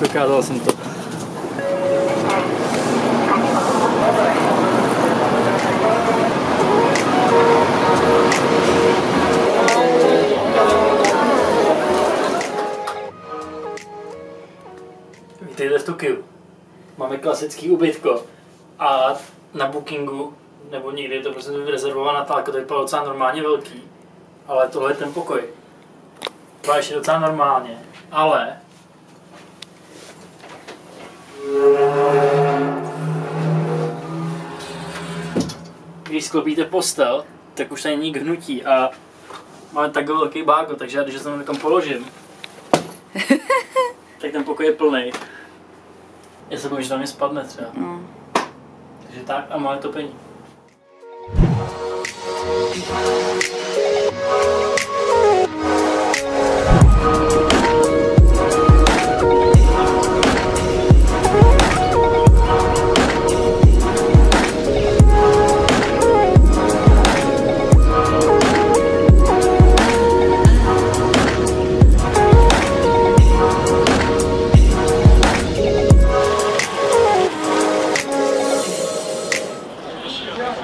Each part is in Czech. Dokázal jsem to. Vítejte v Tokiu. Máme klasický ubytko a na Bookingu, nebo někdy je to prostě rezervovaná tálka, to vypadá docela normálně velký, ale tohle je ten pokoj. Vypadá ještě docela normálně, ale když sklopíte postel, tak už tady není k hnutí a máme takový velký báko, takže já když se tam položím, tak ten pokoj je plný. Já se bojím, že tam mě spadne třeba. Takže tak a máme topení.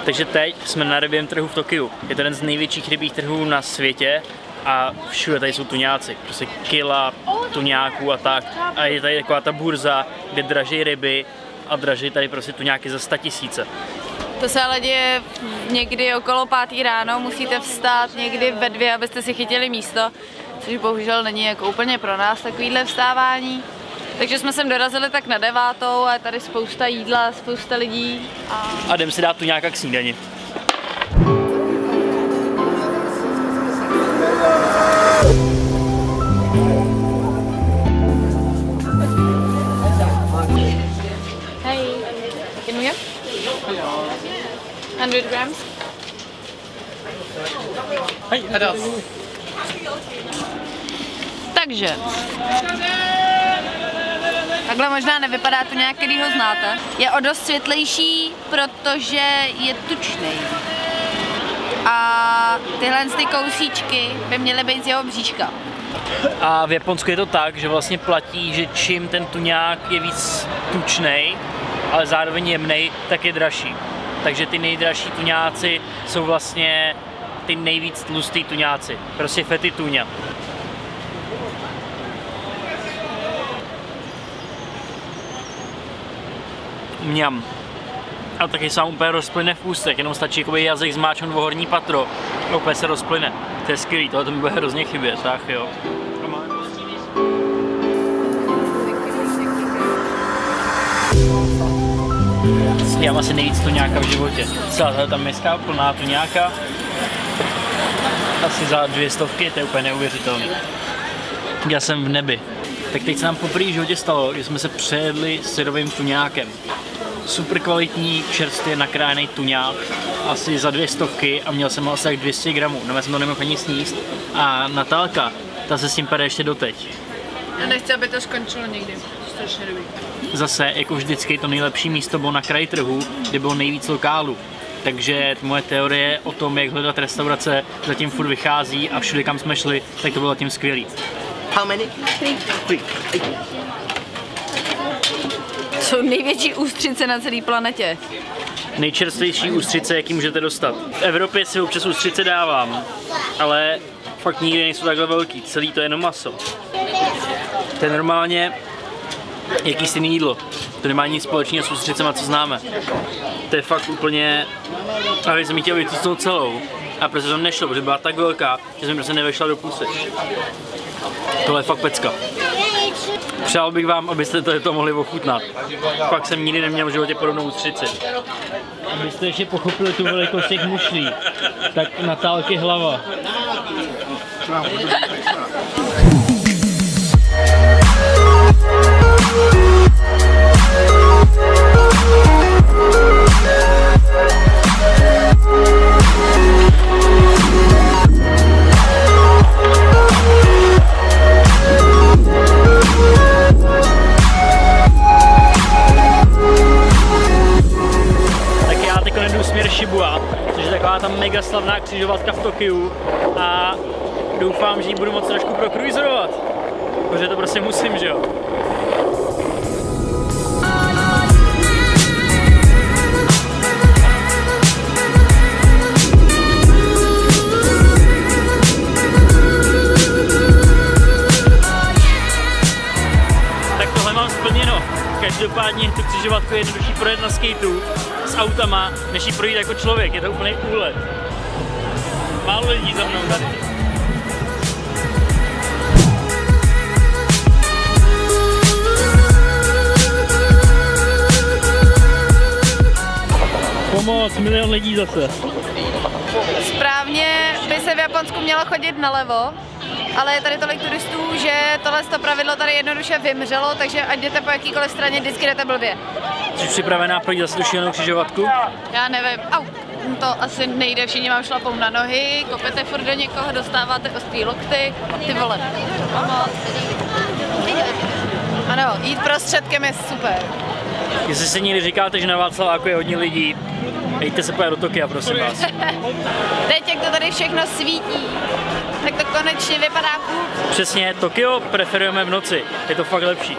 Takže teď jsme na rybím trhu v Tokiu. Je to jeden z největších rybích trhů na světě a všude tady jsou tuňáci. Prostě kila tuňáků a tak. A je tady taková ta burza, kde draží ryby a draží tady prostě tuňáky za 100 000. To se ale děje někdy okolo 5 ráno, musíte vstát někdy ve 2, abyste si chytili místo, což bohužel není jako úplně pro nás takovýhle vstávání. Takže jsme sem dorazili tak na 9. a je tady spousta jídla, spousta lidí. A jdem si dát tu nějaká k snídani. Hej, can we? 100 grams. Hej, adult. Takže. Takhle možná nevypadá to nějak, který ho znáte. Je o dost světlejší, protože je tučný. A tyhle ty kousíčky by měly být z jeho bříška. A v Japonsku je to tak, že vlastně platí, že čím ten tuňák je víc tučnej, ale zároveň jemnej, tak je dražší. Takže ty nejdražší tuňáci jsou vlastně ty nejvíc tlustý tuňáci. Prostě fety tuňa. Mňam. A taky se vám úplně rozplyne v ústech, jenom stačí jazyk zmáčknout o horní patro a úplně se rozplyne. To je skvělý, tohle to mi bude hrozně chybět, tak jo. Já mám asi nejvíc tuňáka v životě. Celá tato městská plná tuňáka. Asi za 200, to je úplně neuvěřitelné. Já jsem v nebi. Tak teď se nám poprvé v životě stalo, že jsme se přejedli syrovým tuňákem. Super kvalitní, čerstvě nakrájený tuňák, asi za 200 a měl jsem ho asi tak 200 gramů. No, já jsem to nemohl ani sníst. A Natálka, ta se s tím pere ještě doteď. Já nechci, aby to skončilo někdy. Strašně dobrý. Zase, jako vždycky, to nejlepší místo bylo na kraji trhu, kde bylo nejvíc lokálů. Takže moje teorie o tom, jak hledat restaurace, zatím furt vychází a všude, kam jsme šli, tak to bylo zatím skvělý. How many? 3. Jsou největší ústřice na celé planetě. Nejčerstvější ústřice, jaký můžete dostat. V Evropě si občas ústřice dávám, ale fakt nikdy nejsou takhle velký. Celý to je jenom maso. To je normálně jakýsi jiný jídlo. To nemá nic společného s ústřicema, co známe. To je fakt úplně... A když jsem ji chtěl vytustnout celou. A prostě to nešlo, protože byla tak velká, že jsem prostě nevešla do pusy. Tohle je fakt pecka. Přál bych vám, abyste to mohli ochutnat. Pak jsem nikdy neměl v životě podobnou ústřici. Abyste ještě pochopili tu velikost těch mušlí, tak Natálky hlava. Shibuya, což je taková tam mega slavná křižovatka v Tokiu a doufám, že ji budu moc trošku prokruizovat, protože to prostě musím, že jo. Tak tohle mám splněno. Každopádně tu křižovatku je jednodušší projet na skateu s autama, než ji projít jako člověk, je to úplný úlet. Málo lidí za mnou tady. Pomoc, milion lidí zase. Správně by se v Japonsku mělo chodit nalevo, ale je tady tolik turistů, že tohle pravidlo tady jednoduše vymřelo, takže ať jdete po jakýkoliv straně, vždycky jdete blbě. Jsi připravená projít zase tu šílenou křižovatku? Já nevím, au, to asi nejde, všichni mám šlapou na nohy, kopete furt do někoho, dostáváte ostrý lokty, ty vole. Ano, jít prostředkem je super. Jestli si někdy říkáte, že na Václaváku je hodně lidí, jeďte se pojít do Tokia, prosím vás. Teď, jak to tady všechno svítí, tak to konečně vypadá cool. Přesně, Tokio preferujeme v noci, je to fakt lepší.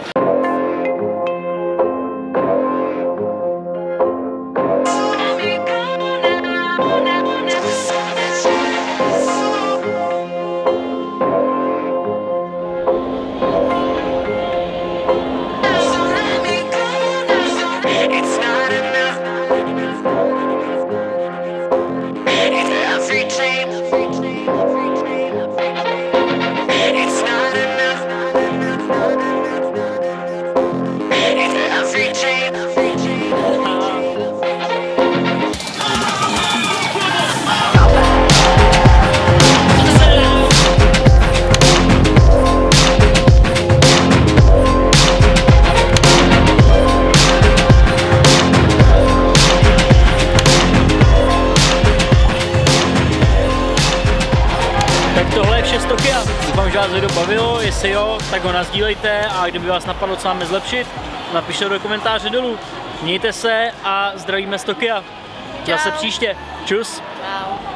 Doufám, že vás video bavilo, jestli jo, tak ho nasdílejte a kdyby vás napadlo, co máme zlepšit, napište do komentáře dolů. Mějte se a zdravíme z Tokia. Zase příště. Čus. Čau.